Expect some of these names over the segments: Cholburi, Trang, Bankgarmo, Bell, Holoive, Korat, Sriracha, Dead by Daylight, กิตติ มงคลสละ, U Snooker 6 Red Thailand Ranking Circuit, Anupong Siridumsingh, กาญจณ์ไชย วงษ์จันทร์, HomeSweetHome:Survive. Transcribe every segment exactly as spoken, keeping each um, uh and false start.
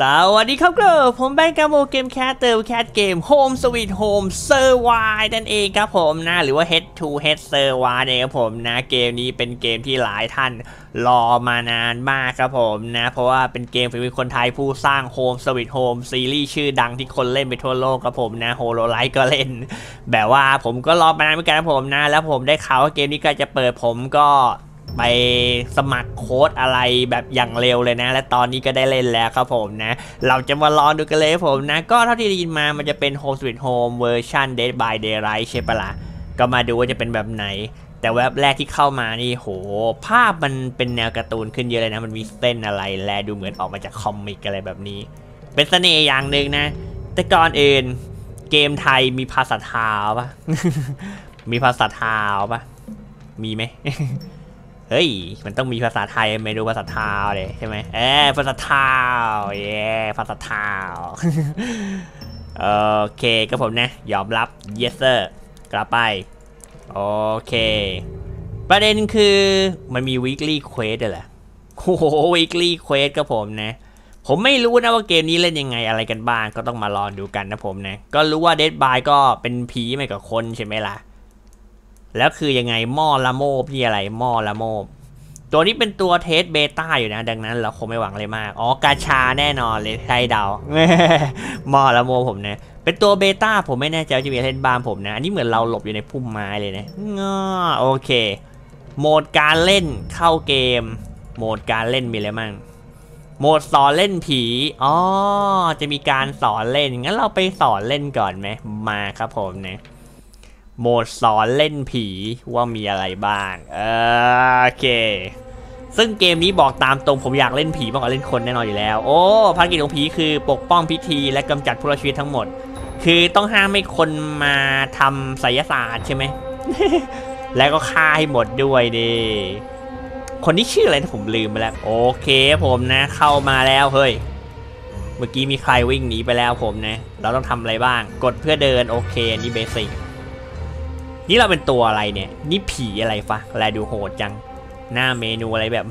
สวัสดีครับครับผมแบงค์กาโมเกมแคสเตอร์แคสเกม Home Sweet Home Survive นั่นเองครับผมนะหรือว่า Head to Head Survive เนี่ยครับผมนะเกมนี้เป็นเกมที่หลายท่านรอมานานมากครับผมนะเพราะว่าเป็นเกมฝีมือคนไทยผู้สร้าง Home Sweet Home ซีรีส์ชื่อดังที่คนเล่นไปทั่วโลกครับผมนะ โฮโลไลท์ ก็เล่นแบบว่าผมก็รอมานานเหมือนกันครับผมนะแล้วผมได้ข่าวว่าเกมนี้ก็จะเปิดผมก็ไปสมัครโค้ดอะไรแบบอย่างเร็วเลยนะและตอนนี้ก็ได้เล่นแล้วครับผมนะเราจะมาลองดูกันเลยผมนะก็เท่าที่ได้ยินมามันจะเป็น Home Sweet Home เวอร์ชัน Dead by Daylight ใช่ปะล่ะก็มาดูว่าจะเป็นแบบไหนแต่แว็บแรกที่เข้ามานี่โหภาพมันเป็นแนวการ์ตูนขึ้นเยอะเลยนะมันมีเส้นอะไรแลดูเหมือนออกมาจากคอมิกอะไรแบบนี้เป็นเสน่ห์อย่างหนึ่งนะแต่ก่อนอื่นเกมไทยมีภาษาทาวปะ มีภาษาทาวปะมีไหม เฮ้ยมันต้องมีภาษาไทยเมนูภาษาทาวเลยใช่ไหมเออภาษาทาวเย่ภาษาทาวโอเคก็ผมนะยอมรับ yes sir กลับไปโอเคประเด็นคือมันมี weekly quest ด้วยแหละโอ้โห weekly quest ก็ผมนะผมไม่รู้นะว่าเกมนี้เล่นยังไงอะไรกันบ้างก็ต้องมาลองดูกันนะผมนะก็รู้ว่า Dead by ก็เป็นผีไม่กับคนใช่ไหมล่ะแล้วคือยังไงหม้อละโมบนี่อะไรหม้อละโมบตัวนี้เป็นตัวเทสเบต้าอยู่นะดังนั้นเราคงไม่หวังเลยมากอ๋อกาชาแน่นอนเลยใช่เดาหม้อละโมบผมนะเป็นตัวเบต้าผมไม่แน่ใจจะมีเล่นบ้านผมนะอันนี้เหมือนเราหลบอยู่ในพุ่มไม้เลยนะง้อโอเคโหมดการเล่นเข้าเกมโหมดการเล่นมีอะไรมั่งโหมดสอนเล่นผีอ๋อจะมีการสอนเล่นงั้นเราไปสอนเล่นก่อนไหมมาครับผมนะโหมดสอนเล่นผีว่ามีอะไรบ้างเออโอเคซึ่งเกมนี้บอกตามตรงผมอยากเล่นผีมากกว่าเล่นคนแน่นอนอยู่แล้วโอ้ภารกิจของผีคือปกป้องพิธีและกำจัดผู้ร้ายชีวิตทั้งหมดคือต้องห้ามให้คนมาทำไสยศาสตร์ใช่ไหม แล้วก็ฆ่าให้หมดด้วยดิคนที่ชื่ออะไรนะผมลืมไปแล้วโอเคผมนะเข้ามาแล้วเฮ้ยเมื่อกี้มีใครวิ่งหนีไปแล้วผมนะเราต้องทำอะไรบ้างกดเพื่อเดินโอเคนี่เบสิกนี่เราเป็นตัวอะไรเนี่ยนี่ผีอะไรฟะแลดูโหดจังหน้าเมนูอะไรแบบ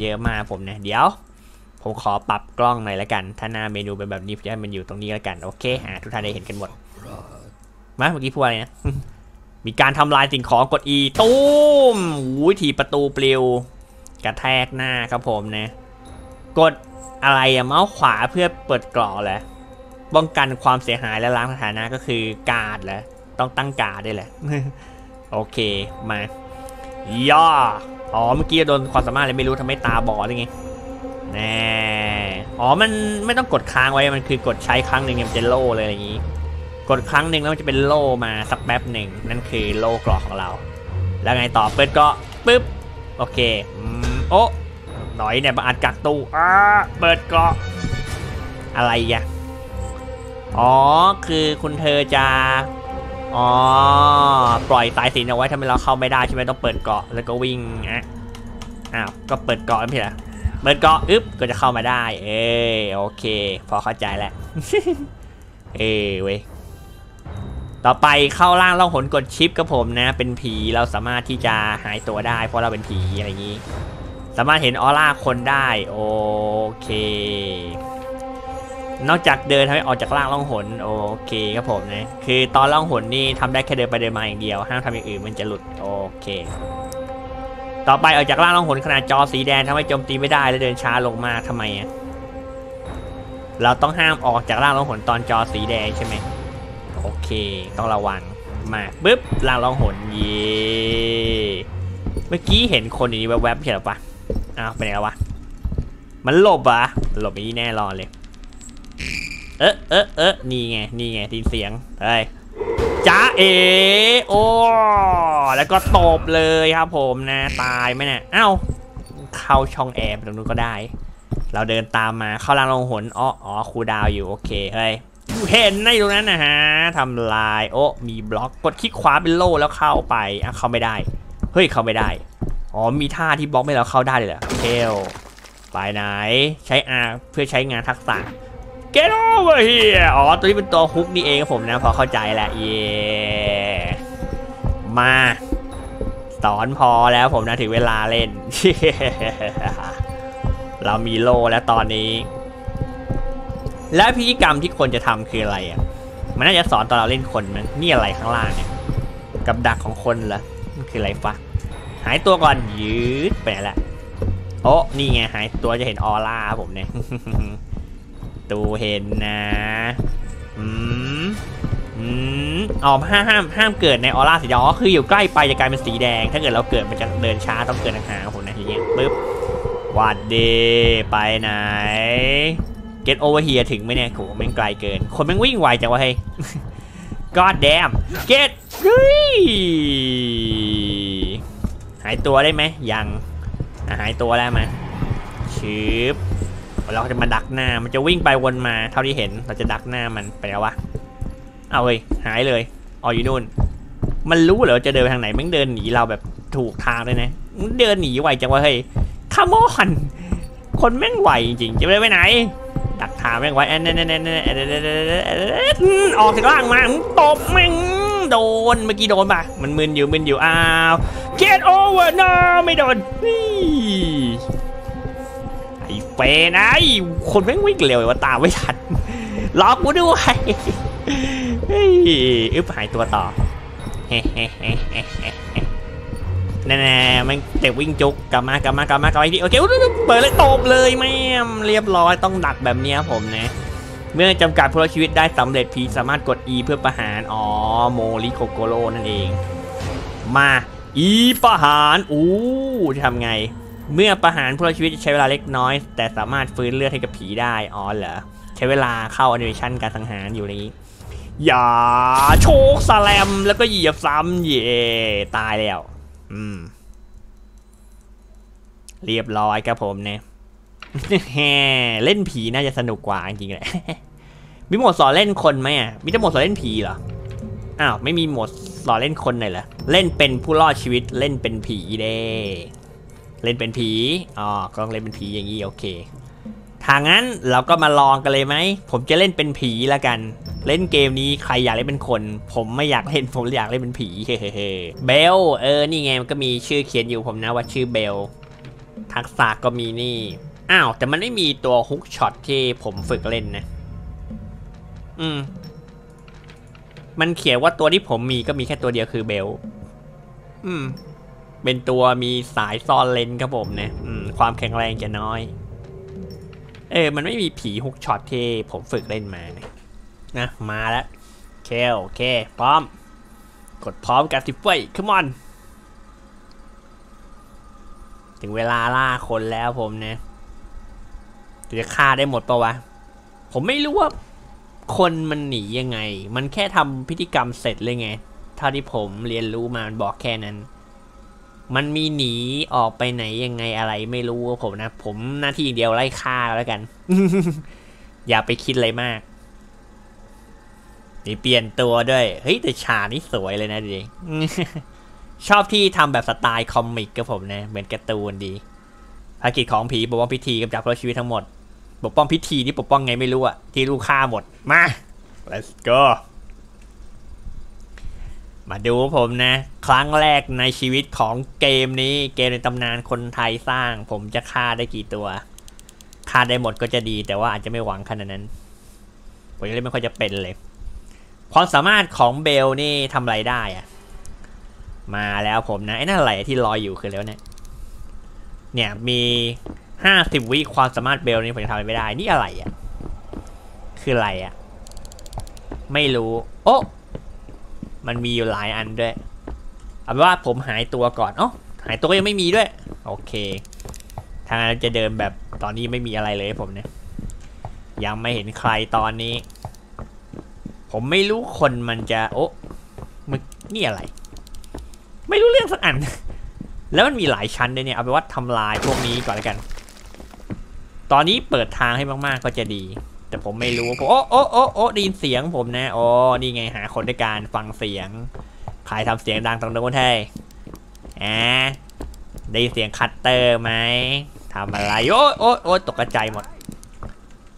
เยอะมากผมนะเดี๋ยวผมขอปรับกล้องหน่อยละกันถ้าหน้าเมนูเป็นแบบนี้จะให้มันอยู่ตรงนี้ละกันโอเคหาทุกท่านได้เห็นกันหมดมาเมื่อกี้พูดอะไรนะมีการทำลายสิ่งของกด อี ตูมหูถีบประตูปลิวกระแทกหน้าครับผมนะกดอะไรอะเมาส์ขวาเพื่อเปิดกล่องแหละป้องกันความเสียหายและล้างสถานะก็คือการ์ดแหละต้องตั้งกาได้แหละโอเคมาย่ออ๋อเมื่อกี้โดนความสามารถเลยไม่รู้ทำให้ตาบอดยังไงแน่อ๋อมันไม่ต้องกดค้างไว้มันคือกดใช้ครั้งหนึ่งมันจะโล่เลยอย่างนี้กดครั้งหนึ่งแล้วมันจะเป็นโล่มาสักแป๊บหนึ่งนั่นคือโล่กรอกของเราแล้วไงต่อเปิดก็ปึ๊บโอเคโอ้หน่อยเนี่ยมาอัดกักตู้อ้าเปิดก็อะไรอ่ะอ๋อคือคุณเธอจะอ๋อปล่อยสายสินเอาไว้ทำไมเราเข้าไม่ได้ใช่ไหมต้องเปิดเกาะแล้วก็วิ่งอ่ะอ้าวก็เปิดเกาะไม่ใช่เหรอเปิดเกาะอึ๊บก็จะเข้ามาได้เออโอเคพอเข้าใจแล้ว เออเว้ยต่อไปเข้าล่างล่องหนกดชิปกับผมนะเป็นผีเราสามารถที่จะหายตัวได้เพราะเราเป็นผีอะไรอย่างนี้สามารถเห็นออร่าคนได้โอเคนอกจากเดินทำให้ออกจากล่างล่องหนโอเคครับผมนะคือตอนล่องหนนี่ทำได้แค่เดินไปเดินมาอย่างเดียวห้ามทำอย่างอื่นมันจะหลุดโอเคต่อไปออกจากล่างล่องหนขนาดจอสีแดงทำให้โจมตีไม่ได้และเดินช้าลงมากทำไมอ่ะเราต้องห้ามออกจากล่างล่องหนตอนจอสีแดงใช่ไหมโอเคต้องระวังมาปึ๊บล่างล่องหนเย่เมื่อกี้เห็นคนอย่างนี้แวบๆเห็นหรือปะอ้าวไปไหนแล้ววะมันหลบอ่ะหลบอย่างนี้แน่นอนเลยเออเออเออนี่ไงนี่ไงทีเสียงเฮ้ยจ้าเอโอแล้วก็ตบเลยครับผมนะตายไหมเนี่ยเอ้าเข้าช่องแอบตรงนู้นก็ได้เราเดินตามมาเข้าล่างลงหนอ้ออ๋อครูดาวอยู่โอเคเฮ้ยเห็นในตรงนั้นนะฮะทำลายโอ้มีบล็อกกดคลิกขวาเป็นโล่แล้วเข้าไปอ่ะเข้าไม่ได้เฮ้ยเข้าไม่ได้อ๋อมีท่าที่บล็อกไม่เราเข้าได้เลยเหรอเทลไปไหนใช้ อาร์ เพื่อใช้งานทักษะGet over here อ๋อตัวนี้เป็นตัวฮุกนี่เองครับผมนะพอเข้าใจแล้วเย่มาสอนพอแล้วผมนะถึงเวลาเล่น เรามีโล่แล้วตอนนี้ และพิธีกรรมที่คนจะทำคืออะไรอ่ะมันน่าจะสอนตอนเราเล่นคนมันนี่อะไรข้างล่างเนี่ยกับดักของคนเหรอมันคืออะไรฟะหายตัวก่อนยืดไปแล้วโอ้นี่ไงหายตัวจะเห็นออร่าผมเนี่ย ตูเห็นนะอืมอืมอ๋อห้ามห้ามห้ามเกิดในออร่าสีแดงอ๋อคืออยู่ใกล้ไปจะกลายเป็นสีแดงถ้าเกิดเราเกิดมันจะเดินช้าต้องเกิดห่างๆผมนะอย่างเงี้ยปึ๊บหวัดดีไปไหนเก็ตโอเวอร์เฮียถึงไหมเนี่ยโหแม่งไกลเกินคนแม่งวิ่งไวจังวะเฮ้ย God damn เก็ตหายตัวได้ไหมยังหายตัวได้ไหมชิบเราจะมาดักหน้ามันจะวิ่งไปวนมาเท่าที่เห็นเราจะดักหน้ามันไปแล้ววะเอาเลยหายเลยอ๋ออยู่นู่นมันรู้เหรอจะเดินทางไหนแม่งเดินหนีเราแบบถูกทางเลยนะเดินหนีไวจังวะเฮ้ยขโมยคนแม่งไหวจริงจะไปไหนดักทางแม่งไว้แอนแอนแอนแอนออกจากล่างมาตบแม่งโดนเมื่อกี้โดนป่ะมันมึนอยู่มึนอยู่อ้าว get over นะไม่โดนไอ้เฟนไอ้คนแม่งวิ่งเร็วว่าตามไม่ทันล็อกกูด้วยอึ๊บหายตัวต่อแน่ๆมันเตะวิ่งจุกกลับมากลับมากลับมากลับไปที่โอเคเปิดเลยตบเลยแม่เรียบร้อยต้องดักแบบนี้ผมนะเมื่อจำกัดผู้รอดชีวิตได้สำเร็จพีสามารถกด E เพื่อประหารอ๋อโมริโคโกโรนั่นเองมา E ประหารอู้จะทำไงเมื่อประหารผู้รอดชีวิตใช้เวลาเล็กน้อยแต่สามารถฟื้นเลือดให้กับผีได้อ๋อเหรอใช้เวลาเข้าแอนิเมชั่นการสังหารอยู่นี้อย่าโชกสแลมแล้วก็เหยียบซ้ำเย่ตายแล้วอืมเรียบร้อยครับผมเนี่ยเล่นผีน่าจะสนุกกว่าจริงๆเลยมีโหมดสอนเล่นคนไหมอ่ะมีแต่โหมดสอนเล่นผีเหรออ้าวไม่มีโหมดสอนเล่นคนเลยเหรอเล่นเป็นผู้รอดชีวิตเล่นเป็นผีเด้เล่นเป็นผีอ๋อก็ต้องเล่นเป็นผีอย่างนี้โอเคถ้างั้นเราก็มาลองกันเลยไหมผมจะเล่นเป็นผีละกันเล่นเกมนี้ใครอยากเล่นเป็นคนผมไม่อยากเล่นผมอยากเล่นเป็นผีเฮ้เฮ้เบลเออนี่ไงมันก็มีชื่อเขียนอยู่ผมนะว่าชื่อเบลทักษะก็มีนี่อ้าวแต่มันไม่มีตัวฮุกช็อตที่ผมฝึกเล่นนะอืมมันเขียนว่าตัวที่ผมมีก็มีแค่ตัวเดียวคือเบลอืมเป็นตัวมีสายซ่อนเลนครับผมนะอืมความแข็งแรงจะน้อยเออมันไม่มีผีฮุกช็อตที่ผมฝึกเล่นมานะมาแล้วเคโอเคพร้อมกดพร้อมกันสิเฟ้ยคัมออนถึงเวลาล่าคนแล้วผมนะจะฆ่าได้หมดปะวะผมไม่รู้ว่าคนมันหนียังไงมันแค่ทำพิธีกรรมเสร็จเลยไงเท่าที่ผมเรียนรู้มามันบอกแค่นั้นมันมีหนีออกไปไหนยังไงอะไรไม่รู้ผมนะผมหน้าที่เดียวไล่ฆ่าแล้วกัน อย่าไปคิดอะไรมากนี่เปลี่ยนตัวด้วยเฮ้ยแต่ฉากนี่สวยเลยนะดิ ชอบที่ทำแบบสไตล์คอมิกกับผมนะเหมือนการ์ตูนดีภารกิจของผีปกป้องพิธีกับจับผู้รอดชีวิตทั้งหมดปกป้องพิธีนี่ปกป้องไงไม่รู้อะที่ลูกฆ่าหมดมา let's go มาดูผมนะครั้งแรกในชีวิตของเกมนี้เกมในตำนานคนไทยสร้างผมจะฆ่าได้กี่ตัวฆ่าได้หมดก็จะดีแต่ว่าอาจจะไม่หวังขนาดนั้นผมยังเล่นไม่ค่อยจะเป็นเลยความสามารถของเบลนี่ทำอะไรได้อะมาแล้วผมนะไอ้นั่นอะไรที่ลอยอยู่คือแล้วเนี่ยเนี่ยมีห้าสิบวิความสามารถเบลนี่ผมจะทำอะไรไม่ได้นี่อะไรอ่ะคืออะไรอ่ะไม่รู้โอ้มันมีอยู่หลายอันด้วยเอาเป็นว่าผมหายตัวก่อนอ๋อหายตัวก็ยังไม่มีด้วยโอเคทางนั้นจะเดินแบบตอนนี้ไม่มีอะไรเลยผมเนี่ยยังไม่เห็นใครตอนนี้ผมไม่รู้คนมันจะโอ้มันนี่อะไรไม่รู้เรื่องสักอันแล้วมันมีหลายชั้นเลยเนี่ยเอาไปว่าทำลายพวกนี้ก่อนแล้วกันตอนนี้เปิดทางให้มากๆก็จะดีแต่ผมไม่รู้ผมโอ้โอ้โอ้โอ้ได้ยินเสียงผมนะโอ้นี่ไงหาคนด้วยการฟังเสียงใครทำเสียงดังตรงนู้นให้แหมได้ยินเสียงคัตเตอร์ไหมทำอะไรโอ้โอ้โอ้ตกใจหมด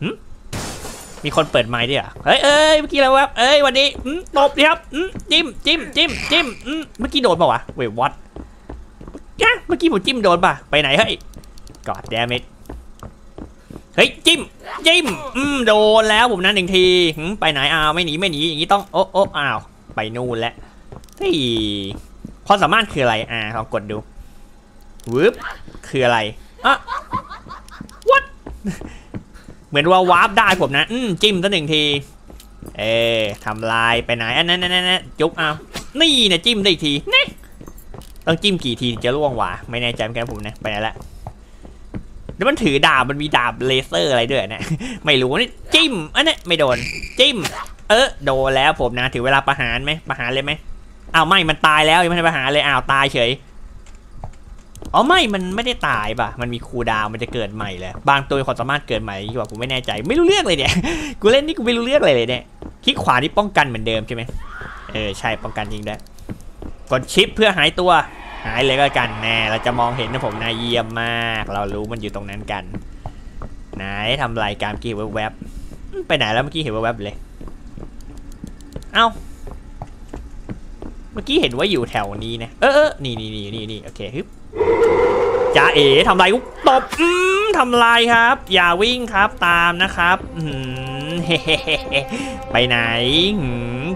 หึมีคนเปิดไมค์ด้วยอ่ะเฮ้ยเอ้ยเมื่อกี้แล้วครับเอ้ยวันนี้ตบดิครับจิ้มจิ้มจิ้มจิ้มเมื่อกี้โดนป่าวะเว้ยวัดเมื่อกี้ผมจิ้มโดนป่ะไปไหนเฮ้ยกอดแดมิด เฮ้ยจิ้มจิ้มอืมโดนแล้วผมนั่นหนึ่งทีไปไหนอ้าวไม่หนีไม่หนีอย่างนี้ต้องโอ๊ะโอ๊ะอ้าวไปนู่นแล้วที่ความสามารถคืออะไรอ่าลองกดดูวืบคืออะไรอ่ะ what เหมือนว่าวาร์ปได้ผมนะอืมจิ้มสักหนึ่งทีเอ๊ะทำลายไปไหนอันนั้นนั่นนั่นจุ๊บอ้าวนี่นะจิ้มได้อีกทีนี่ต้องจิ้มกี่ทีจะล่วงวะไม่แน่ใจเหมือนกันผมนะไปไหนละแล้วมันถือดาบมันมีดาบเลเซอร์อะไรด้วยนะไม่รู้นี่จิ้มอันนี้ไม่โดนจิ้มเออโดนแล้วผมนะถือเวลาประหารไหมประหารเลยไหมอ้าวไม่มันตายแล้วยังไม่ได้ประหารเลยอ้าวตายเฉยอ๋อไม่มันไม่ได้ตายป่ะมันมีคูลดาวน์มันจะเกิดใหม่เลยบางตัวความสามารถเกิดใหม่ที่ว่าผมไม่แน่ใจไม่รู้เรื่องเลยเนี่ยกูเล่นนี่กูไม่รู้เรื่องเลยเลยเนี่ยคลิกขวาที่ป้องกันเหมือนเดิมใช่ไหมเออใช่ป้องกันจริงด้วยกดชิปเพื่อหายตัวหายเลยก็กันแน่เราจะมองเห็นนะผมนายเยี่ยมมากเรารู้มันอยู่ตรงนั้นกันไหนทำลายการกี้แวบๆไปไหนแล้วเมื่อกี้เห็นแวบๆเลยเอ้าเมื่อกี้เห็นว่าอยู่แถวนี้นะเออเออนี่นี่นี่นี่นี่โอเคฮึบจ่าเอ๋ทำลายอุ๊บตบทำลายครับอย่าวิ่งครับตามนะครับไปไหน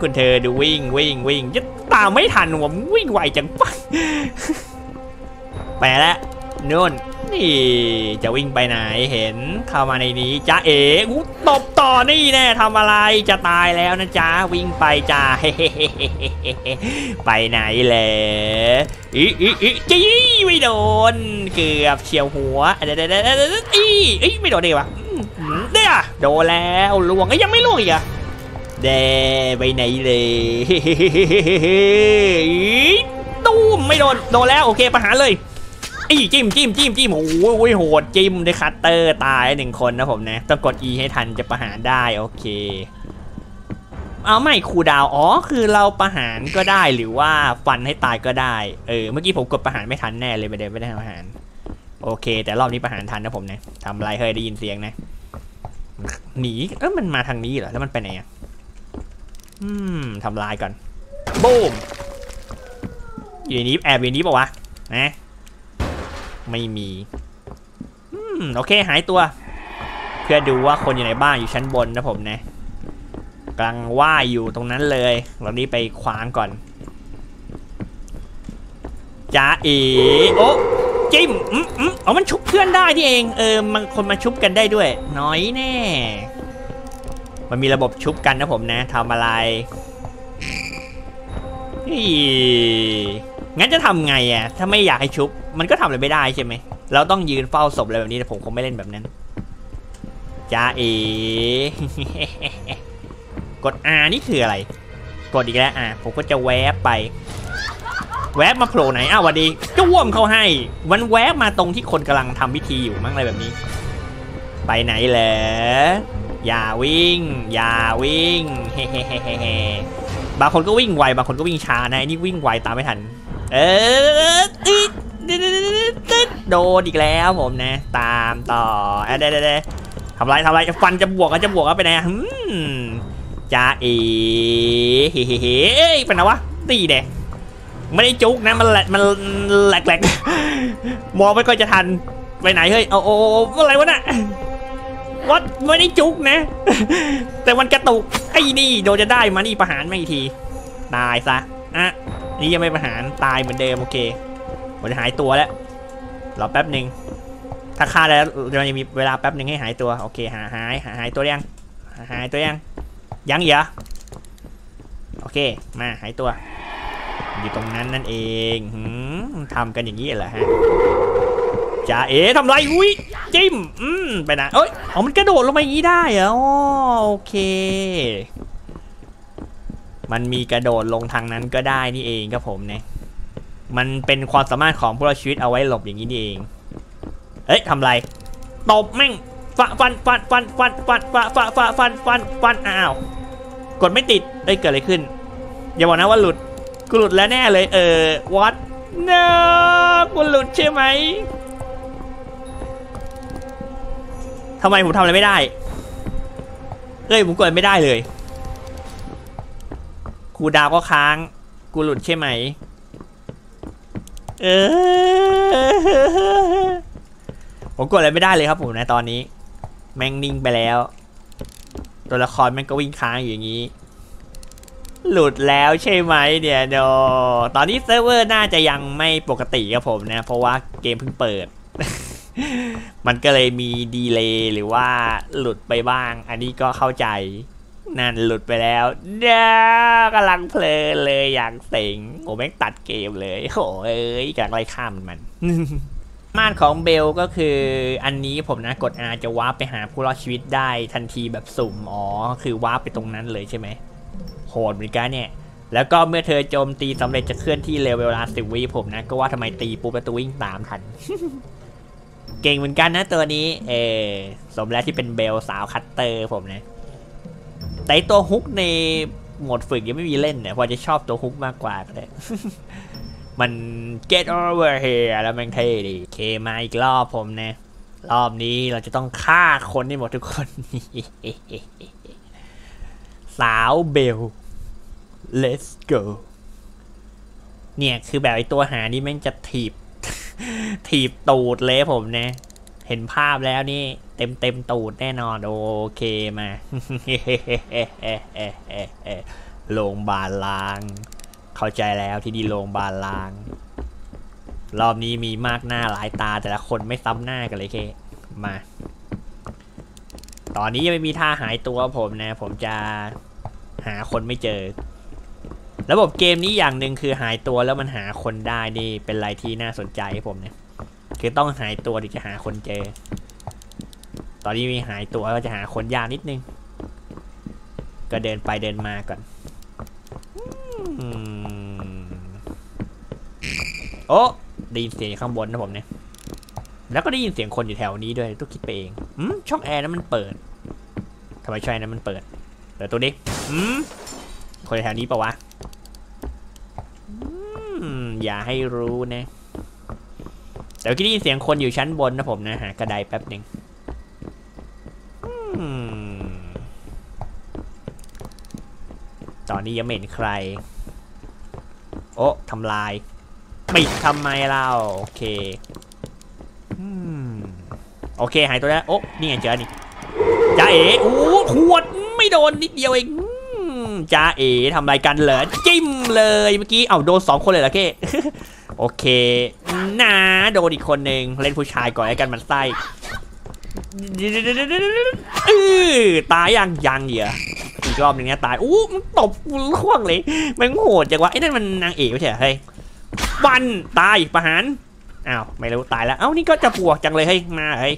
คุณเธอดูวิ่งวิ่งวิ่งยึดตามไม่ทันผมวิ่งไวจังปังไปแล้วนู่นนี่จะวิ่งไปไหนเห็นเข้ามาในนี้จ้าเอ๋ตบต่อนี่แน่ทำอะไรจะตายแล้วนะจ้าวิ่งไปจ้าไปไหนแล้วอีอีอีจี้ไม่โดนเกือบเฉียวหัวเดเดเดเดอีอีไม่โดนเลยว่ะเด้อโดนแล้วลวงยังไม่ลวงอีกอะเดไปไหนเลยตูมไม่โดนโดนแล้วโอเคปัญหาเลยอีจิ้มจิ้มจิ้มจิ้มโอ้ยโหดจิ้มด้วยคัตเตอร์ตายหนึ่งคนนะผมนะต้องกด E ให้ทันจะประหารได้โอเคเอาไม่คูดาวอ๋อคือเราประหารก็ได้หรือว่าฟันให้ตายก็ได้เออเมื่อกี้ผมกดประหารไม่ทันแน่เลยไม่ได้ไม่ได้ประหารโอเคแต่รอบนี้ประหารทันนะผมนะทำไรเคยได้ยินเสียงนะหนีเออมันมาทางนี้เหรอแล้วมันไปไหนอ่ะอืมทำลายก่อนบูมอยู่นี้แอบอยู่นี้ป่าวะนะไม่มีอืมโอเคหายตัวเพื่อดูว่าคนอยู่ไหนบ้างอยู่ชั้นบนนะผมนะกำลังว่ายอยู่ตรงนั้นเลยเรานี้ไปคว้างก่อนจ้าเอ๋โอ้จิ้มอืมอืมอ๋อมันชุบเพื่อนได้ที่เองเออมันคนมาชุบกันได้ด้วยน้อยแน่มันมีระบบชุบกันนะผมนะทำอะไรนี่งั้นจะทำไงอ่ะถ้าไม่อยากให้ชุบมันก็ทำอะไรไม่ได้ใช่ไหมเราต้องยืนเฝ้าศพอะไรแบบนี้แต่ผมคงไม่เล่นแบบนั้นจ้าเอ๋ กด R นี่คืออะไรกดอีกแล้วอ่ะผมก็จะแวบไปแวบมาโผล่ไหนอ้าววันดีจ้วมเขาให้วันแวบมาตรงที่คนกำลังทำพิธีอยู่มั้งอะไรแบบนี้ไปไหนเหรออย่าวิ่งอย่าวิ่งเฮ้เฮ้เฮ้เฮ้เฮ้บางคนก็วิ่งไวบางคนก็วิ่งช้านะนี่วิ่งไวตามไม่ทันเออโดนอีกแล้วผมนะตามต่อเด้เด้ทำไรทำไรฟันจะบวกกันจะบวกกันไปไหนจ้าเอ๋เฮ้เฮ้เฮ้เป็นอะไรวะตีเด้ไม่ได้จุกนะมันแหลกมันแหลกๆมองไม่ค่อยจะทันไปไหนเฮ้ยเอาโอ้อะไรวะน่ะวัดไม่ได้จุกนะแต่มันกระตุกไอ้นี่โดนจะได้มานี่ประหารไม่ทีตายซะอ่ะนี่ยังไม่ประหารตายเหมือนเดิมโอเคผมจะหายตัวแล้วรอแป๊บหนึ่งถ้าฆ่าแล้วเราจะมีเวลาแป๊บหนึ่งให้หายตัวโอเคหาหายหาหายตัวยังหายตัวยังยังเหรอโอเคมาหายตัวอยู่ตรงนั้นนั่นเองทำกันอย่างนี้เหรอฮะจ่าเอ๋ทำไรอุ้ยจิ้มอืมไปนะเอ้ยอ๋อมันกระโดดลงมาอย่างนี้ได้เหรอโอเคมันมีกระโดดลงทางนั้นก็ได้นี่เองครับผมเนี่ยมันเป็นความสามารถของพวกเราชีวิตเอาไว้หลบอย่างนี้นี่เองเอ้ยทำไรตบแม่งฟันฟันฟันฟันฟันฟันฟันฟันฟันฟันฟันฟันอ้าวกดไม่ติดเอ้ยเกิดอะไรขึ้นอย่าบอกนะว่าหลุดกูหลุดแล้วแน่เลยเออวัดเนอะกูหลุดใช่ไหมทำไมผมทำอะไรไม่ได้เอ้ยผมกดไม่ได้เลยกูดาวก็ค้างกูหลุดใช่ไหมเออผมกดอะไรไม่ได้เลยครับผมนะตอนนี้ แม่งนิ่งไปแล้วตัวละครแม่งก็วิ่งค้างอยู่อย่างนี้หลุดแล้วใช่ไหมเนี่ยโดตอนนี้เซิร์ฟเวอร์น่าจะยังไม่ปกติครับผมนะเพราะว่าเกมเพิ่งเปิด มันก็เลยมีดีเลย์หรือว่าหลุดไปบ้างอันนี้ก็เข้าใจนั่นหลุดไปแล้วเด้อกำลังเพลินเลยอย่างเสงโอ้แม่งตัดเกมเลยโอ้ยกำลังไล่ข้ามมัน มาดของเบลก็คืออันนี้ผมนะกด อาร์ จะวาร์ปไปหาผู้รอดชีวิตได้ทันทีแบบสุ่มอ๋อคือวาร์ปไปตรงนั้นเลยใช่ไหมโหดเหมือนกันเนี่ยแล้วก็เมื่อเธอโจมตีสำเร็จจะเคลื่อนที่เร็วเวลาสิบวิผมนะก็ว่าทำไมตีปุ๊บประตูวิ่งตามทัน เก่งเหมือนกันนะตัวนี้เออสมแล้วที่เป็นเบลสาวคัตเตอร์ผมนะแต่ตัวฮุกในโหมดฝึกยังไม่มีเล่นเนี่ยพอจะชอบตัวฮุกมากกว่าก็ได้ มัน get over here แล้วมันเท่ดีเคมาอีกรอบผมนะรอบนี้เราจะต้องฆ่าคนให้หมดทุกคน สาวเบล let's go เนี่ยคือแบบไอตัวหานี่แม่งจะถีบ ถีบตูดเลยผมนะเห็นภาพแล้วนี่เต็มเต็มตูดแน่นอนโอเคมา โรงบาลลางเข้าใจแล้วที่ดีโรงบาลลางรอบนี้มีมากหน้าหลายตาแต่ละคนไม่ซ้ำหน้ากันเลยเคมาตอนนี้ยังไม่มีท่าหายตัวผมนะผมจะหาคนไม่เจอระบบเกมนี้อย่างหนึ่งคือหายตัวแล้วมันหาคนได้นี่เป็นอะไรที่น่าสนใจผมเนี่ยคือต้องหายตัวถึงจะหาคนเจอตอนนี้มีหายตัวก็จะหาคนยากนิดนึงก็เดินไปเดินมาก่อนโอ้ได้ยินเสียงข้างบนนะผมเนี่ยแล้วก็ได้ยินเสียงคนอยู่แถวนี้ด้วยต้องคิดไปเองอืมช่องแอร์นั้นมันเปิดทำไมช่องแอร์นั้นมันเปิดเดี๋ยวตัวนี้อืมคนแถวนี้ปะวะอย่าให้รู้นะแต่ก็ได้ยินเสียงคนอยู่ชั้นบนนะผมนะหากระไดแป๊บหนึ่งตอนนี้ยังไม่เห็นใครโอ้ทำลายปิดทำไมเราโอเคโอเคหายตัวแล้วโอ้นี่ไงเจอนี่จ้าเอ๋โอ้ขวดไม่โดนนิดเดียวเองจ้าเอ๋ทำรายการเหรอจิ้มเลยเมื่อกี้เอาโดนสองคนเลยเหรอเก้โอเคนะโดนอีกคนหนึ่งเล่นผู้ชายก่อนแล้วกันมันไส้ตายยังยังเหรออีกรอบหนึ่งเนี่ยตายอู้มันตบล่วงเลยมันโหดจังวะไอ้นั่นมันนางเอกไม่ใช่เหรอเฮ้ยวันตายประหารอ้าวไม่รู้ตายแล้วเอ้านี่ก็จะปวดจังเลยเฮ้ยมาเฮ้ย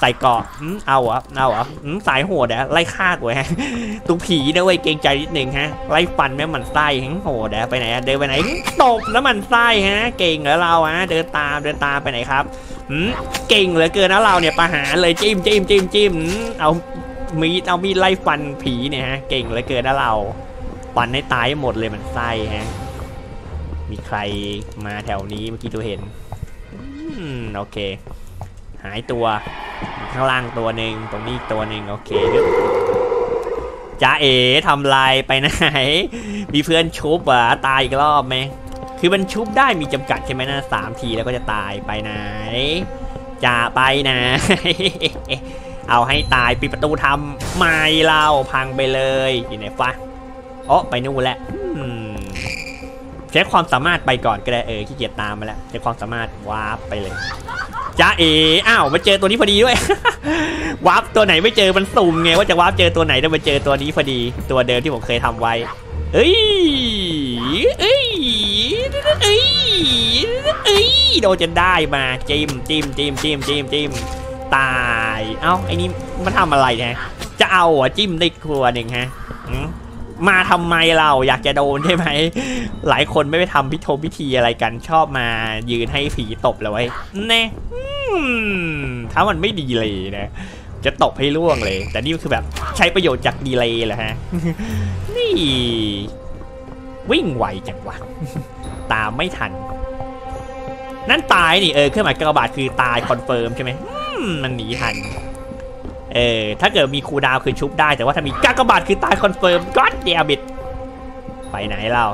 ใส่เกาะเอาอ่ะเอาอ่ะสายโหดอ่ะไล่ฆ่ากูฮะตุ้งผีนะเว้ยเกรงใจนิดหนึ่งฮะไล่ฟันแม่มันไส้ฮะโหดอ่ะไปไหนเดินไปไหนตบแล้วมันไส้ฮะเก่งแล้วเราฮะเดินตามเดินตามไปไหนครับเก่งเหลือเกินนะเราเนี่ยประหารเลยจิ้มจิ้มจิ้มจิ้มเอามีดเอามีดไล่ฟันผีเนี่ยฮะเก่งเหลือเกินนะเราฟันให้ตายหมดเลยมันไส้ฮะมีใครมาแถวนี้เมื่อกี้ตัวเห็นโอเคหายตัวข้างล่างตัวหนึ่งตรงนี้ตัวหนึ่งโอเคจ้าเอ๋ทำลายไปไหนมีเพื่อนชุบอ่ะตายอีกรอบไหมคือมันชุบได้มีจำกัดใช่ไหมนะสามทีแล้วก็จะตายไปไหนจะไปไหน เอาให้ตายปิดประตูทำไม่เล่าพังไปเลยอยู่ไหนฟ้าอ๋อไปนู่นแหละใช้ความสามารถไปก่อนก็ได้เออขี้เกียจตามมาแล้วใช้ความสามารถวาร์ปไปเลยจ้าเอ๋อ้าวมาเจอตัวนี้พอดีด้วย วาร์ปตัวไหนไม่เจอมันสุ่มไงว่าจะวาร์ปเจอตัวไหนแต่มาเจอตัวนี้พอดีตัวเดิมที่ผมเคยทำไว้เอ้ยเอ้ยเอ้ยเอ้ยโดนจะได้มาจิ้มจิ้มจิ้มจิ้มจิ้มจิ้มตายเอ้าไอ้นี่มันทำอะไรนะจะเอาหัวจิ้มได้ครัวหนึ่งฮะมาทำไมเราอยากจะโดนใช่ไหมหลายคนไม่ไปทำพิธีพิธีอะไรกันชอบมายืนให้ผีตบเลยแน่ถ้ามันไม่ดีเลยนะจะตบให้ล่วงเลยแต่นี่คือแบบใช้ประโยชน์จากดีเลยแหละฮะนี่วิ่งไวจังวะตามไม่ทันนั่นตายนี่เออเครื่องหมายกากบาทคือตายคอนเฟิร์มใช่ไหมมันหนีทันเออถ้าเกิดมีคูลดาวน์คือชุบได้แต่ว่าถ้ามีกากบาทคือตายคอนเฟิร์มก็เดียบิดไปไหนเรา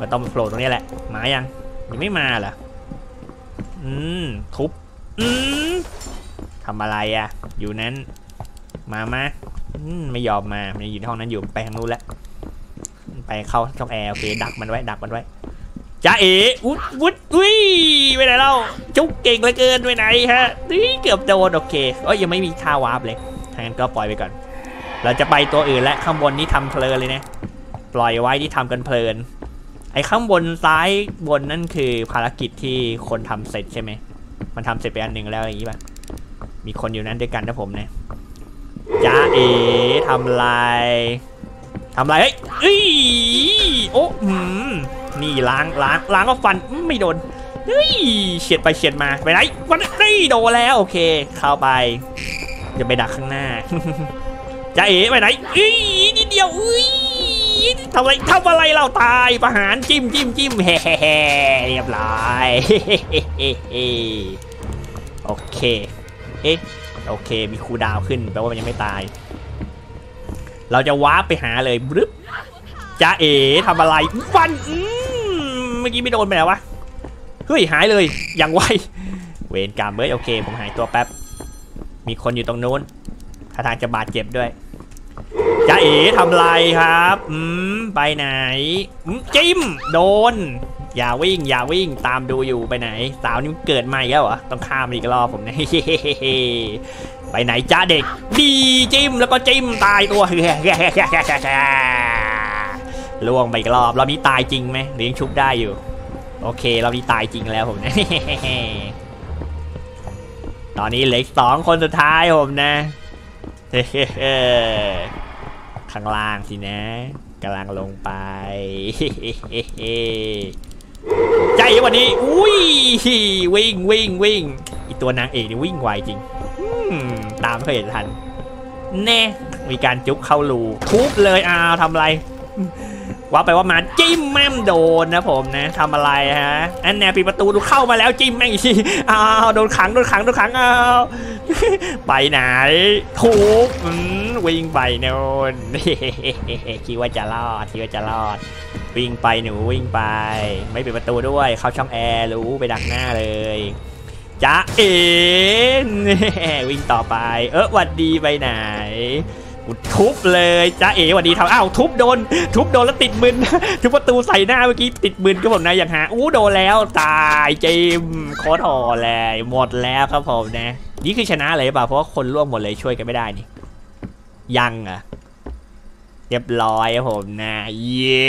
มันต้องโผล่ตรงนี้แหละมายังยังไม่มาเหรออืมทุบอืมทำอะไรอะอยู่นั้น มามาไม่ยอมมามันอยู่ในห้องนั้นอยู่ไปทางนู้นแล้วไปเข้าช่องแอร์โอเคดักมันไว้ดักมันไว้จ้าเอ๋วุ้ดวุ้ดวุ้ยไปไหนเล่าจุกเก่งเหลือเกินไปไหนฮะนี่เกือบโดนโอเคเอ้ยยังไม่มีท่าวาร์ปเลยทางนั้นก็ปล่อยไปก่อนเราจะไปตัวอื่นและข้างบนนี่ทำเพลินเลยนะปล่อยไว้ที่ทำกันเพลินไอ้ข้างบนซ้ายบนนั่นคือภารกิจที่คนทำเสร็จใช่ไหมมันทำเสร็จไปอันหนึ่งแล้วอย่างนี้ป่ะมีคนอยู่นั้นด้วยกันนะผมนะจ้าเอ๋ทำลายทำลายเฮ้ยเอ้ยโอ้นี่ล้างล้างล้างก็ฟันไม่โดนเฮ้ยเฉียดไปเฉียดมาไปไหนวันนี้โดนแล้วโอเคเข้าไปจะไปดักข้างหน้าจ้าเอ๋ไปไหนเอ้ยนิดเดียวเอ้ยทำอะไรทำอะไรเราตายประหารจิ้มจิ้มจิ้มเฮ้เฮ้เรียบร้อยโอเคเอ๊ะโอเคมีคูดาวขึ้นแปลว่ามันยังไม่ตายเราจะว้าไปหาเลยบึ๊บจ้าเอ๋ทำอะไรฟันเมื่อกี้ไม่โดนไปแล้ววะเฮ้ยหายเลยยังไวเวรกรรมเอ้ยโอเคผมหายตัวแป๊บมีคนอยู่ตรงโน้นท่าทางจะบาดเจ็บด้วยจ้าเอ๋ทำไรครับอืมไปไหนจิ้มโดนอย่าวิ่งอย่าวิ่งตามดูอยู่ไปไหนสาวนี่เกิดใหม่แล้วเหรอต้องข้ามอีกรอบผมนะไปไหนจ้าเด็กดีจิ้มแล้วก็จิ้มตายตัวล่วงไปอีกรอบรอบนี้ตายจริงไหมหรือยังชุบได้อยู่โอเครอบนี้ตายจริงแล้วผมนะตอนนี้เหลือสองคนสุดท้ายผมนะข้างล่างสินะกำลังลงไปใจวันนี้อุ้ยวิ่งวิ่งวิ่งอีตัวนางเอกนี่วิ่งไวจริงตามเขาเห็นทันแน่มีการจุกเข้ารูทุบเลยอ้าวทำอะไรว่าไปว่ามาจิ้มแม่มโดนนะผมนะทำอะไรฮะอันแนวปิดประตูดูเข้ามาแล้วจิ้มแม่งอีกทีอ้าวโดนขังโดนขังโดนขังอ้าวไปไหนทุบวิ่งไปโน่นคิดว่าจะรอดคิดว่าจะรอดวิ่งไปหนูวิ่งไปไม่ปิดประตูด้วยเข้าช่องแอร์รู้ไปดักหน้าเลยจ้าเอ๋วิ่งต่อไปเออหวัดดีไปไหนทุบเลยจ้าเอ๋วันดีทำอ้าวทุบโดนทุบโดนแล้วติดมืนทุบประตูใส่หน้าเมื่อกี้ติดมืนก็ผมนะอย่างหาอู้โดนแล้วตายจิมโคตรห่อเลยหมดแล้วครับผมนะนี่คือชนะเลยป่ะเพราะว่าคนร่วมหมดเลยช่วยกันไม่ได้นี่ยังอ่ะเรียบร้อยครับผมนะเย้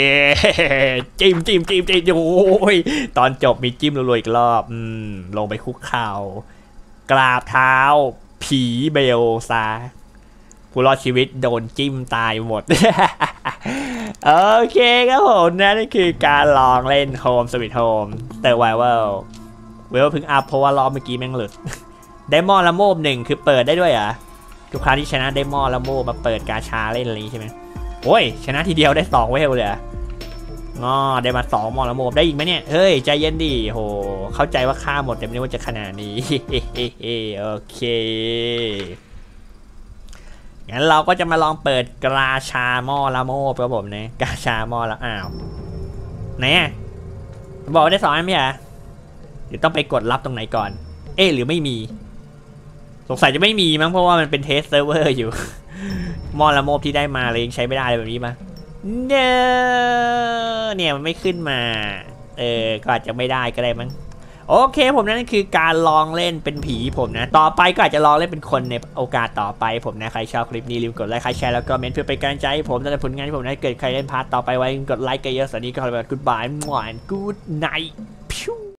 จิมจิมจิมจิมโอ้ยตอนจบมีจิ้มรวยๆอีกรอบอืมลงไปคุกเข่ากราบเท้าผีเบลซาผู้รอดชีวิตโดนจิ้มตายหมด โอเคครับผมนะนี่คือการลองเล่น โฮมสวีทโฮม Survival เวลพึ่งอัพเพราะว่ารอบเมื่อกี้แม่งหลุด ได้มอละโมบหนึ่งคือเปิดได้ด้วยเหรอทุกครั้งที่ชนะได้มอละโมบมาเปิดกาชาเล่นอะไรนี้ใช่ไหมโอ้ยชนะทีเดียวได้สองเวลเลยงอได้มาสองมอละโมบได้อีกไหมเนี่ยเฮ้ยใจเย็นดิโหเข้าใจว่าฆ่าหมดแต่ไม่รู้ว่าจะขนาดนี้ โอเคงั้นเราก็จะมาลองเปิดกาชาหม้อละโมบครับผมนะกาชาหม้อละอ้าวไหนอ่ะบอกได้สองอันไหมอ่ะเดี๋ยวต้องไปกดรับตรงไหนก่อนเอ๊หรือไม่มีสงสัยจะไม่มีมั้งเพราะว่ามันเป็นเทสเซิร์ฟเวอร์อยู่หม้อละโมบที่ได้มาเลยยังใช้ไม่ได้เลยแบบนี้มาเนอะเนี่ยมันไม่ขึ้นมาเออก็อาจจะไม่ได้ก็ได้มั้งโอเคผมนั่นคือการลองเล่นเป็นผีผมนะต่อไปก็อาจจะลองเล่นเป็นคนในโอกาสต่อไปผมนะใครชอบคลิปนี้รีบกดไลค์ใครแชร์แล้วก็เม้นเพื่อเป็นกำลังใจให้ผมและผลงานที่ผมนะเกิดใครเล่นพาร์ตต่อไปไว้กดไลค์กันเยอะสวัสดีก็ขอลาไปก่อน Goodbye and Good Night